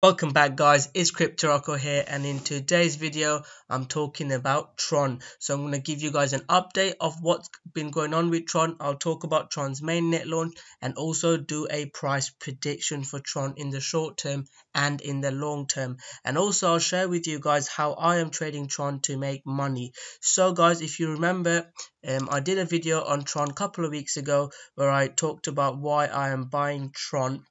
Welcome back guys, it's CryptoRocko here, and in today's video I'm talking about Tron. So I'm going to give you guys an update of what's been going on with Tron. I'll talk about Tron's mainnet launch and also do a price prediction for Tron in the short term and in the long term. And also I'll share with you guys how I am trading Tron to make money. So guys, if you remember, I did a video on Tron a couple of weeks ago where I talked about why I am buying Tron.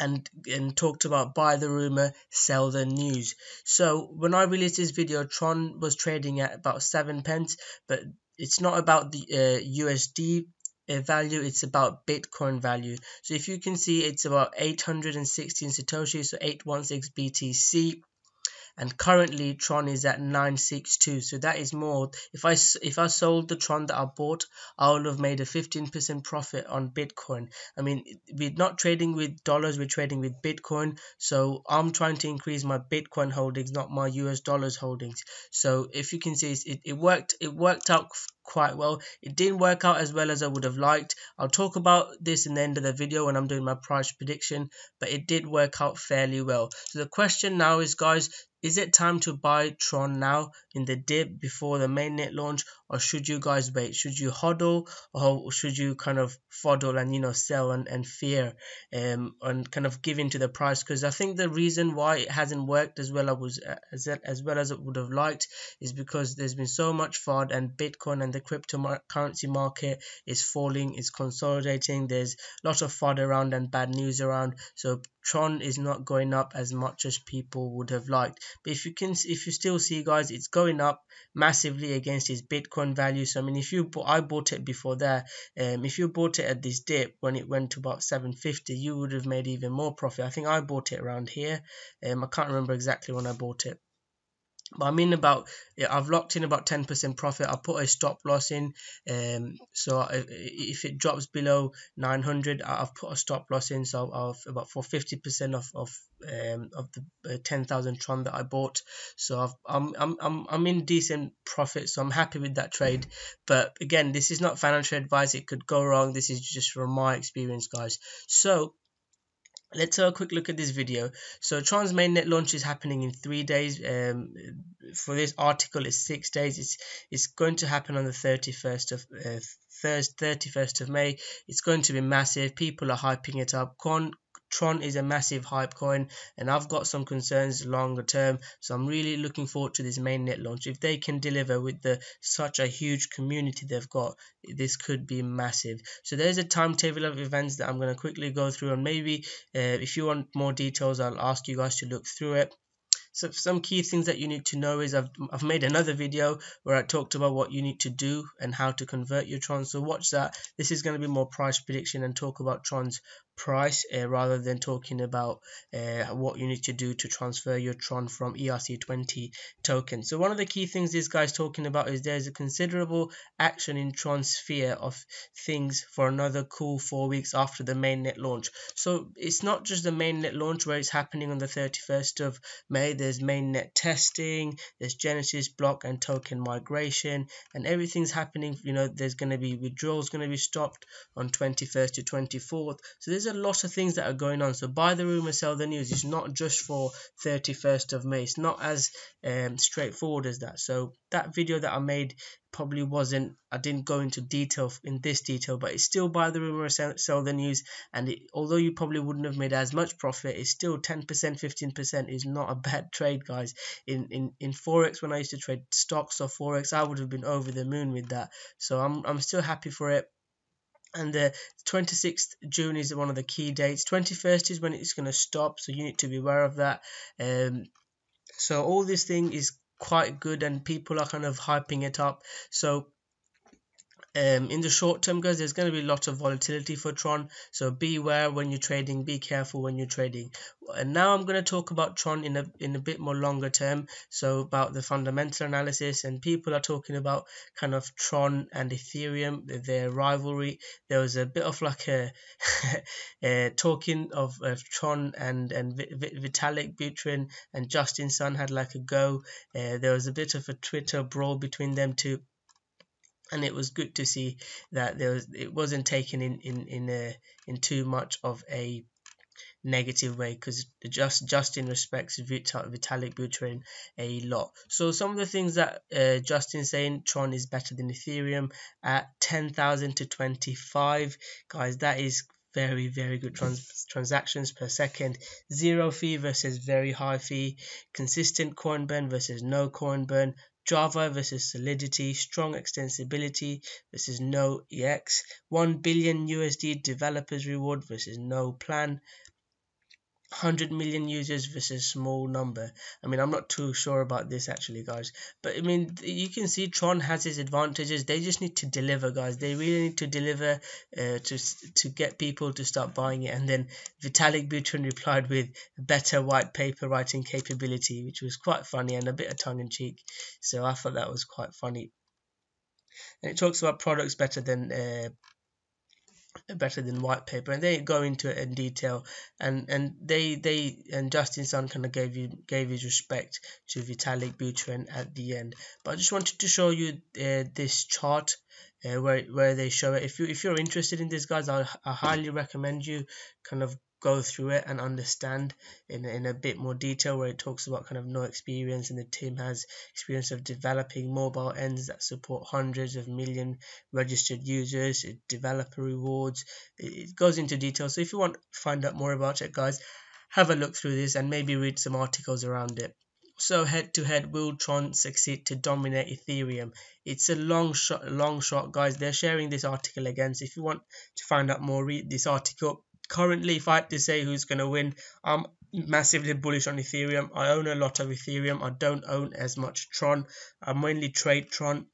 And talked about buy the rumor, sell the news. So when I released this video, Tron was trading at about 7 pence, but it's not about the USD value, it's about Bitcoin value. So if you can see, it's about 816 Satoshi, so 816 BTC. And currently Tron is at 962, so that is more. If I sold the Tron that I bought, I would have made a 15% profit on Bitcoin. I mean, we're not trading with dollars, we're trading with Bitcoin. So I'm trying to increase my Bitcoin holdings, not my US dollars holdings. So if you can see, it worked out quite well. It didn't work out as well as I would have liked. I'll talk about this in the end of the video when I'm doing my price prediction, but it did work out fairly well. So the question now is, guys, is it time to buy Tron now in the dip before the mainnet launch, or should you guys wait? Should you hodl, or should you kind of foddle and, you know, sell and fear and kind of give into the price? Because I think the reason why it hasn't worked as well as it would have liked is because there's been so much FUD, and Bitcoin and the cryptocurrency market is falling, is consolidating. There's lots of FUD around and bad news around, so Tron is not going up as much as people would have liked. But if you still see, guys, it's going up massively against its Bitcoin value. So I mean, I bought it before there. If you bought it at this dip when it went to about 750, you would have made even more profit. I think I bought it around here. I can't remember exactly when I bought it. But I mean, I've locked in about 10% profit. I put a stop loss in. So if it drops below 900, I've put a stop loss in. So I've about for 50% of the 10,000 Tron that I bought. So I'm in decent profit. So I'm happy with that trade. But again, this is not financial advice. It could go wrong. This is just from my experience, guys. So let's have a quick look at this video. So Tron's mainnet launch is happening in 3 days. For this article, it's 6 days. It's going to happen on the 31st of May. It's going to be massive. People are hyping it up. Tron is a massive hype coin, and I've got some concerns longer term, so I'm really looking forward to this mainnet launch. If they can deliver with such a huge community they've got, this could be massive. So there's a timetable of events that I'm going to quickly go through, and maybe if you want more details, I'll ask you guys to look through it. So some key things that you need to know is I've made another video where I talked about what you need to do and how to convert your Tron. So watch that. This is going to be more price prediction and talk about Tron's price rather than talking about what you need to do to transfer your Tron from ERC20 token. So one of the key things this guy's talking about is there's a considerable action in Tron's sphere of things for another cool 4 weeks after the mainnet launch. So it's not just the mainnet launch where it's happening on the 31st of May. There's mainnet testing, there's Genesis block and token migration, and everything's happening. You know, there's going to be withdrawals going to be stopped on 21st to 24th. So there's a lot of things that are going on. So buy the rumor, sell the news. It's not just for 31st of May. It's not as straightforward as that. So that video that I made probably wasn't, I didn't go into detail in this detail, but it's still buy the rumor, sell the news. And although you probably wouldn't have made as much profit, it's still 10%, 15% is not a bad trade, guys. In Forex, when I used to trade stocks or Forex, I would have been over the moon with that. So I'm still happy for it. And the 26th June is one of the key dates. 21st is when it's going to stop, so you need to be aware of that. So all this thing is quite good, and people are kind of hyping it up. So in the short term, guys, there's going to be lots of volatility for Tron, so beware when you're trading, be careful when you're trading. And now I'm going to talk about Tron in a bit more longer term, so about the fundamental analysis. And people are talking about kind of Tron and Ethereum, their rivalry. There was a bit of like a talking of Tron and Vitalik Buterin and Justin Sun had like a go. There was a bit of a Twitter brawl between them two. And it was good to see that it wasn't taken in too much of a negative way, because Justin respects Vitalik Buterin a lot. So some of the things that Justin's saying: Tron is better than Ethereum at 10,000 to 25. Guys, that is very, very good transactions per second. Zero fee versus very high fee. Consistent coin burn versus no coin burn. Java versus Solidity. Strong extensibility versus no EX. 1 billion USD developers reward versus no plan. 100 million users versus small number. I mean, I'm not too sure about this actually, guys, but I mean, you can see Tron has its advantages. They just need to deliver, guys. They really need to deliver to get people to start buying it. And then Vitalik Buterin replied with better white paper writing capability, which was quite funny and a bit of tongue-in-cheek, so I thought that was quite funny. And it talks about products better than white paper, and they go into it in detail, and Justin Sun kind of gave his respect to Vitalik Buterin at the end. But I just wanted to show you this chart where they show it. If you're interested in this, guys, I highly recommend you kind of go through it and understand in a bit more detail, where it talks about kind of no experience, and the team has experience of developing mobile ends that support hundreds of million registered users, developer rewards. It goes into detail. So if you want to find out more about it, guys, have a look through this and maybe read some articles around it. So head to head, will Tron succeed to dominate Ethereum? It's a long shot, guys. They're sharing this article again, so if you want to find out more, read this article. Currently, if I had to say who's going to win, I'm massively bullish on Ethereum. I own a lot of Ethereum. I don't own as much Tron. I mainly trade Tron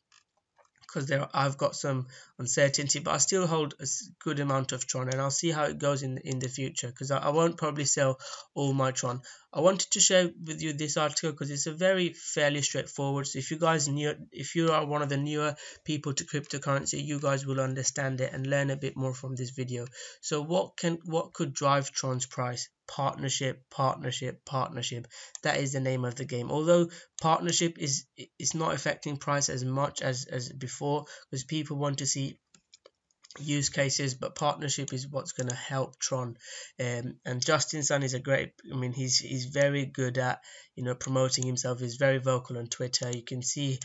because I've got some uncertainty, but I still hold a good amount of Tron, and I'll see how it goes in the future, because I won't probably sell all my Tron. I wanted to share with you this article because it's a fairly straightforward. So if you guys if you are one of the newer people to cryptocurrency, you guys will understand it and learn a bit more from this video. So what could drive Tron's price? Partnership. That is the name of the game. Although partnership is not affecting price as much as before, because people want to see use cases, but partnership is what's going to help Tron. And Justin Sun is a great, I mean, he's very good at, you know, promoting himself. He's very vocal on Twitter. You can see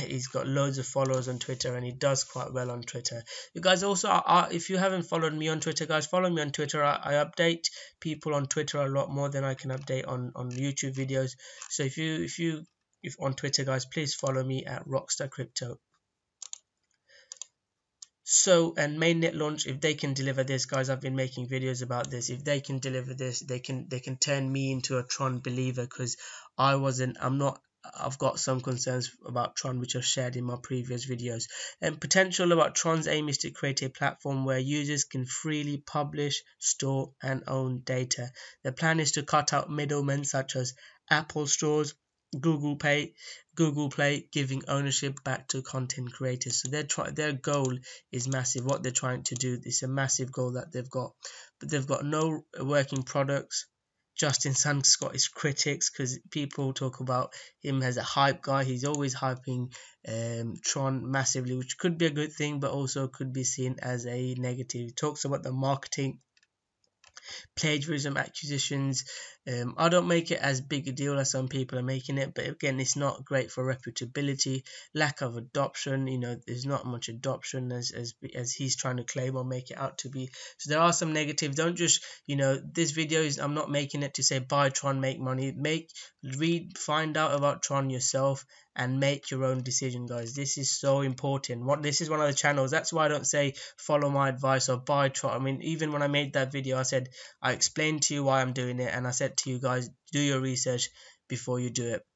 he's got loads of followers on Twitter, and he does quite well on Twitter. You guys also if you haven't followed me on Twitter, guys, follow me on Twitter. I update people on Twitter a lot more than I can update on YouTube videos. So if on Twitter, guys, please follow me at Rockstar Crypto. So, and mainnet launch, if they can deliver this, guys, I've been making videos about this. If they can deliver this, they can turn me into a Tron believer, because I've got some concerns about Tron, which I've shared in my previous videos. And potential about Tron's aim is to create a platform where users can freely publish, store, and own data. The plan is to cut out middlemen such as Apple stores, Google Play, giving ownership back to content creators. So their goal is massive. What they're trying to do, it's a massive goal that they've got, but they've got no working products. Justin Sun's got his critics, because people talk about him as a hype guy. He's always hyping Tron massively, which could be a good thing, but also could be seen as a negative. He talks about the marketing, plagiarism accusations. I don't make it as big a deal as some people are making it, but again, it's not great for reputability. Lack of adoption, you know, there's not much adoption as he's trying to claim or make it out to be. So there are some negatives. Don't just, you know, this video is, I'm not making it to say buy Tron, make money. Find out about Tron yourself and make your own decision, guys. This is so important. This is one of the channels. That's why I don't say follow my advice or buy Tron. I mean, even when I made that video, I explained to you why I'm doing it, and I said to you guys, do your research before you do it.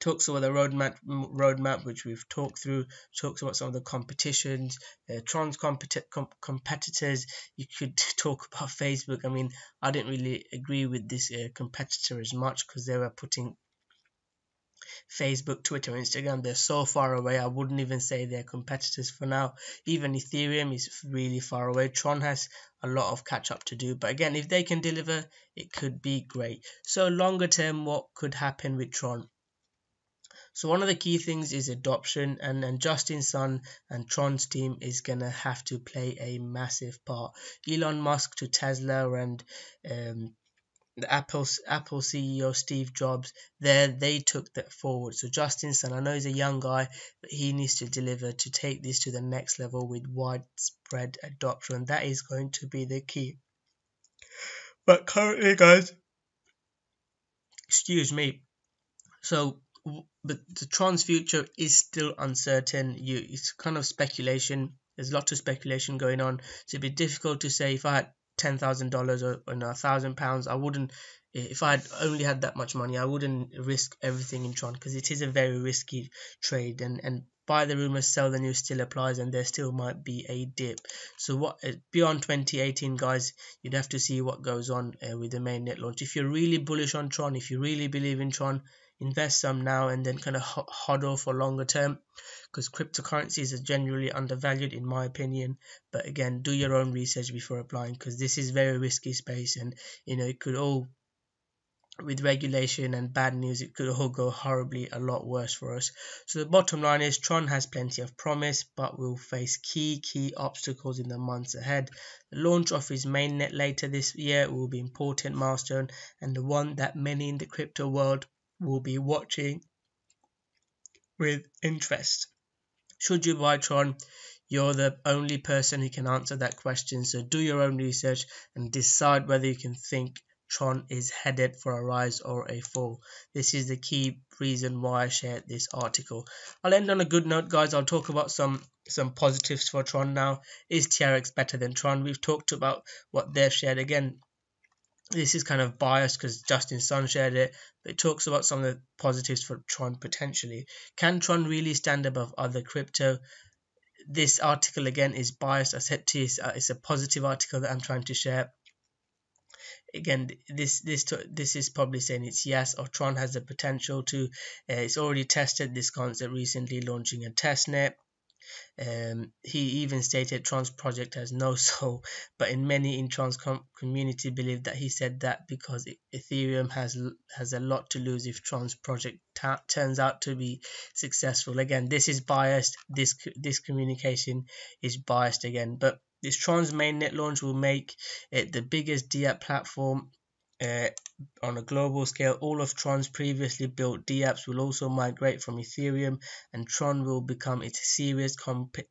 Talks about the roadmap, which we've talked through. Talks about some of the competitions, Tron's competitors. You could talk about Facebook. I mean, I didn't really agree with this competitor as much, because they were putting Facebook, Twitter, Instagram, they're so far away. I wouldn't even say they're competitors for now. Even Ethereum is really far away. Tron has a lot of catch up to do, but again, if they can deliver, it could be great. So longer term, what could happen with Tron? So one of the key things is adoption, and Justin Sun and Tron's team is going to have to play a massive part. Elon Musk to Tesla and the Apple CEO Steve Jobs, they took that forward. So Justin Sun, I know he's a young guy, but he needs to deliver to take this to the next level with widespread adoption. And that is going to be the key. But currently, guys, excuse me. So, but the Tron's future is still uncertain. It's kind of speculation. There's lots of speculation going on. So it'd be difficult to say if I had $10,000 or £1,000, I wouldn't. If I had only had that much money, I wouldn't risk everything in Tron, because it is a very risky trade. And buy the rumor, sell the news still applies, and there still might be a dip. So what beyond 2018, guys, you'd have to see what goes on with the mainnet launch. If you're really bullish on Tron, if you really believe in Tron, invest some now and then kind of hodl for longer term, because cryptocurrencies are generally undervalued in my opinion. But again, do your own research before applying, because this is very risky space, and you know, it could all, with regulation and bad news, it could all go horribly a lot worse for us. So the bottom line is Tron has plenty of promise, but will face key obstacles in the months ahead. The launch of his mainnet later this year will be an important milestone, and the one that many in the crypto world will be watching with interest. Should you buy Tron? You're the only person who can answer that question, so do your own research and decide whether you can think Tron is headed for a rise or a fall. This is the key reason why I shared this article. I'll end on a good note, guys. I'll talk about some positives for Tron now. Is TRX better than Tron? We've talked about what they've shared. Again, this is kind of biased because Justin Sun shared it, but it talks about some of the positives for Tron potentially. Can Tron really stand above other crypto? This article again is biased. I said to you, it's a positive article that I'm trying to share. Again, this is probably saying it's yes, or Tron has the potential to. It's already tested this concept recently, launching a testnet. He even stated Tron's project has no soul, but in many in Tron's community believe that he said that because Ethereum has a lot to lose if Tron's project turns out to be successful. Again, this is biased. This communication is biased again, but this Tron's mainnet launch will make it the biggest DApp platform on a global scale. All of Tron's previously built DApps will also migrate from Ethereum, and Tron will become its serious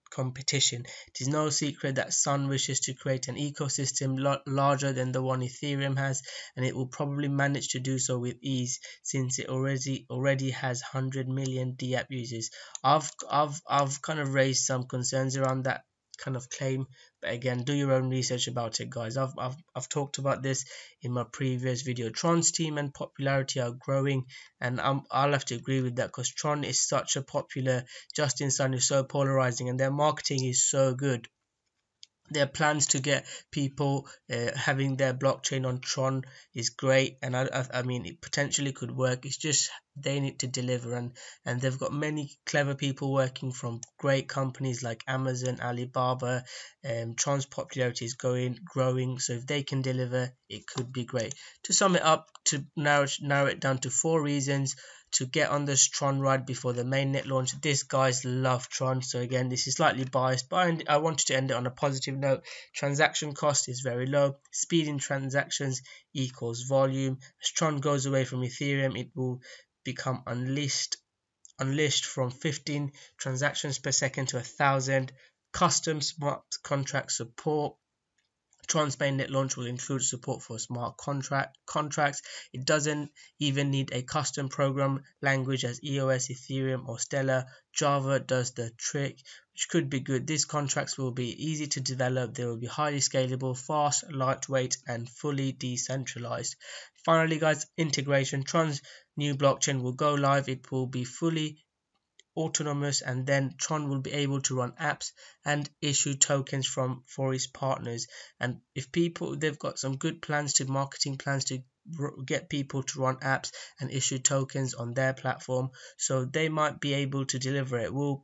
competition. It is no secret that Sun wishes to create an ecosystem larger than the one Ethereum has, and it will probably manage to do so with ease, since it already has 100 million DApp users. I've kind of raised some concerns around that kind of claim, but again, do your own research about it, guys. I've talked about this in my previous video. Tron's team and popularity are growing, and I'll have to agree with that, because Tron is such a popular, Justin Sun is so polarizing, and their marketing is so good. Their plans to get people having their blockchain on Tron is great, and I mean, it potentially could work. It's just they need to deliver, and they've got many clever people working from great companies like Amazon, Alibaba. Tron's popularity is growing, so if they can deliver, it could be great. To sum it up, to narrow it down to 4 reasons to get on this Tron ride before the mainnet launch. These guys love Tron, so again, this is slightly biased, but I wanted to end it on a positive note. Transaction cost is very low. Speed in transactions equals volume. As Tron goes away from Ethereum, it will become unleashed from 15 transactions per second to 1,000. Custom smart contract support. Tron's mainnet launch will include support for smart contracts. It doesn't even need a custom program language as EOS, Ethereum, or Stellar. Java does the trick, which could be good. These contracts will be easy to develop. They will be highly scalable, fast, lightweight, and fully decentralized. Finally, guys, integration. Tron's new blockchain will go live. It will be fully autonomous, and then Tron will be able to run apps and issue tokens for its partners. And if people, they've got some good plans to marketing plans to get people to run apps and issue tokens on their platform, so they might be able to deliver it. Will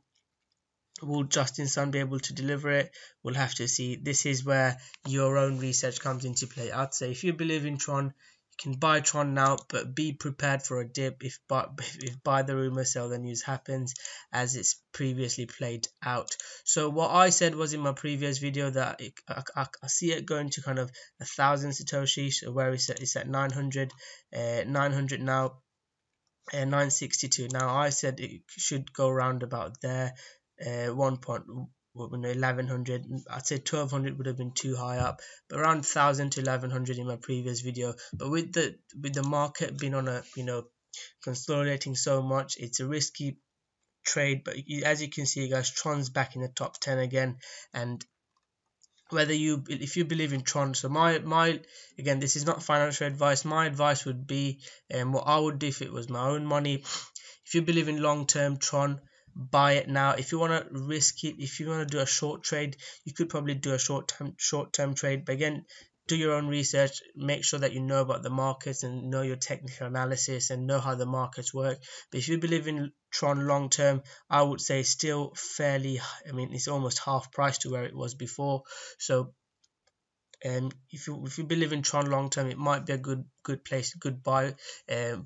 Justin Sun be able to deliver it? We'll have to see. This is where your own research comes into play. I'd say if you believe in Tron, You can buy Tron now, but be prepared for a dip if buy the rumor, sell the news happens, as it's previously played out. So what I said was in my previous video that I see it going to kind of 1,000 Satoshi, so where it's at 900 now, 962. Now I said it should go round about there, 1100, I'd say 1200 would have been too high up, but around 1000 to 1100 in my previous video. But with the market being on a, you know, consolidating so much, it's a risky trade. But as you can see, guys, Tron's back in the top 10 again. And whether if you believe in Tron, so my again, this is not financial advice. My advice would be, what I would do if it was my own money, if you believe in long-term Tron, buy it now. If you want to risk it, if you want to do a short trade, you could probably do a short-term trade. But again, do your own research, make sure that you know about the markets and know your technical analysis and know how the markets work. But if you believe in Tron long term, I would say still fairly, I mean, it's almost half price to where it was before. So if you believe in Tron long term, it might be a good place, good buy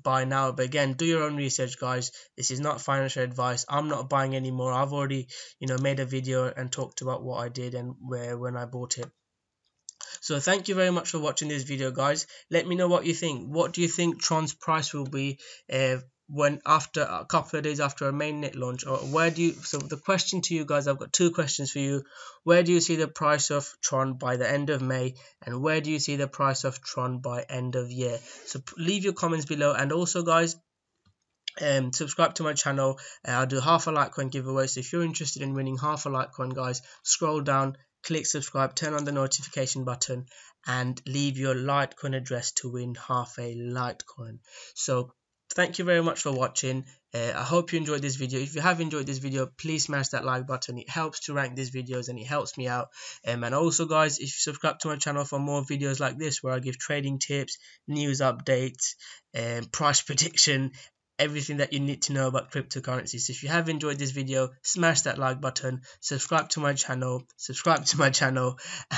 now. But again, do your own research, guys. This is not financial advice. I'm not buying anymore. I've already, you know, made a video and talked about what I did and when I bought it. So thank you very much for watching this video, guys. Let me know what you think. What do you think Tron's price will be when after a couple of days after a mainnet launch? Or where do you, so the question to you guys, I've got two questions for you. Where do you see the price of Tron by the end of May, and where do you see the price of Tron by end of year? So leave your comments below, and also, guys, subscribe to my channel. I'll do half a Litecoin giveaway, so if you're interested in winning half a Litecoin, guys, scroll down, click subscribe, turn on the notification button, and leave your Litecoin address to win half a Litecoin. So thank you very much for watching. I hope you enjoyed this video. If you have enjoyed this video, please smash that like button. It helps to rank these videos and it helps me out. And also, guys, if you subscribe to my channel for more videos like this, where I give trading tips, news updates, price prediction, everything that you need to know about cryptocurrencies. So if you have enjoyed this video, smash that like button, subscribe to my channel,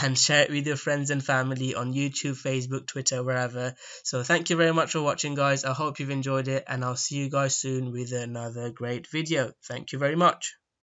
and share it with your friends and family on YouTube, Facebook, Twitter, wherever. So thank you very much for watching, guys. I hope you've enjoyed it, and I'll see you guys soon with another great video. Thank you very much.